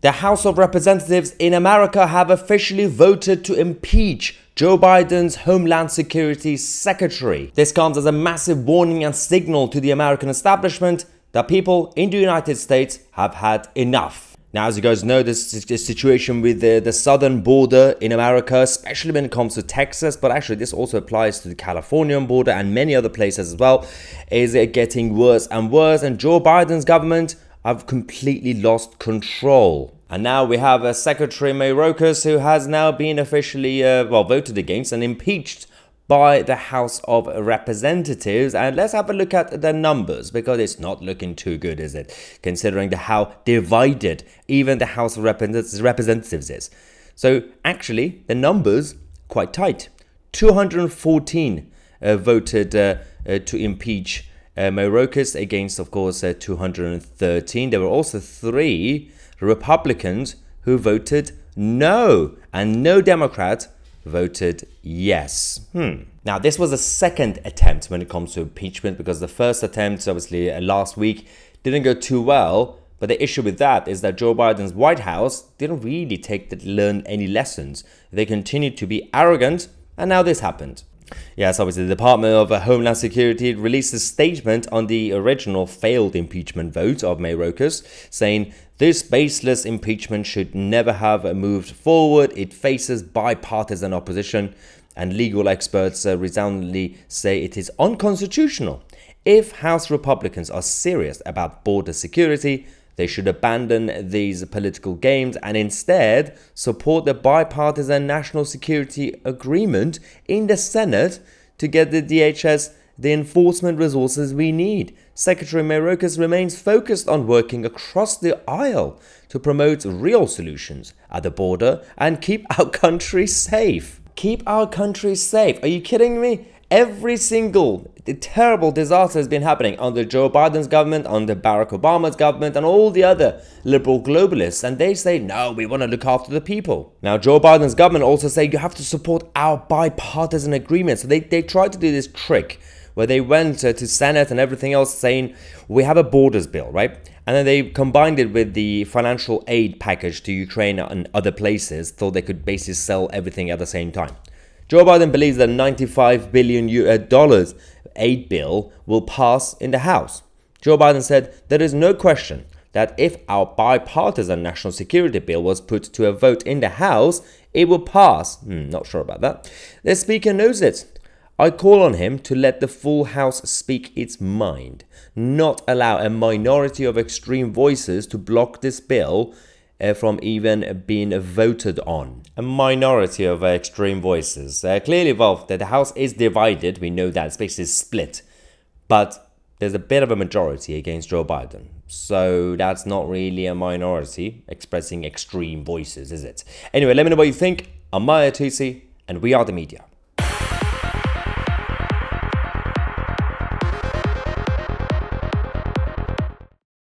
The House of Representatives in America have officially voted to impeach Joe Biden's Homeland Security Secretary. This comes as a massive warning and signal to the American establishment that people in the United States have had enough. Now, as you guys know, this situation with the southern border in America, especially when it comes to Texas, but actually this also applies to the Californian border and many other places as well, is getting worse and worse, and Joe Biden's government have completely lost control. And now we have Secretary Mayorkas, who has now been officially voted against and impeached by the House of Representatives. And let's have a look at the numbers, because it's not looking too good, is it? Considering how divided even the House of Representatives is. So actually, the numbers quite tight. 214 voted to impeach Mayorkas against, of course, 213. There were also 3 Republicans who voted no, and no Democrat voted yes. Now, this was a second attempt when it comes to impeachment, because the first attempt, obviously, last week didn't go too well. But the issue with that is that Joe Biden's White House didn't really learn any lessons. They continued to be arrogant, and now this happened. Yes, obviously, the Department of Homeland Security released a statement on the original failed impeachment vote of Mayorkas, saying, "This baseless impeachment should never have moved forward. It faces bipartisan opposition, and legal experts resoundingly say it is unconstitutional. If House Republicans are serious about border security, they should abandon these political games and instead support the bipartisan national security agreement in the Senate to get the DHS the enforcement resources we need. Secretary Mayorkas remains focused on working across the aisle to promote real solutions at the border and keep our country safe." Keep our country safe. Are you kidding me? Every single terrible disaster has been happening under Joe Biden's government, under Barack Obama's government, and all the other liberal globalists. And they say, no, we want to look after the people. Now, Joe Biden's government also say you have to support our bipartisan agreement. So they tried to do this trick where they went to Senate and everything else saying, we have a borders bill, right? And then they combined it with the financial aid package to Ukraine and other places, so they could basically sell everything at the same time. Joe Biden believes that $95 billion aid bill will pass in the House. Joe Biden said, "There is no question that if our bipartisan national security bill was put to a vote in the House, it will pass." Not sure about that. The Speaker knows it. I call on him to let the full House speak its mind, not allow a minority of extreme voices to block this bill from even being voted on. A minority of extreme voices. Clearly, the House is divided. We know that. It's basically split. But there's a bit of a majority against Joe Biden. So that's not really a minority expressing extreme voices, is it? Anyway, let me know what you think. I'm Mahyar Tousi, and we are the media.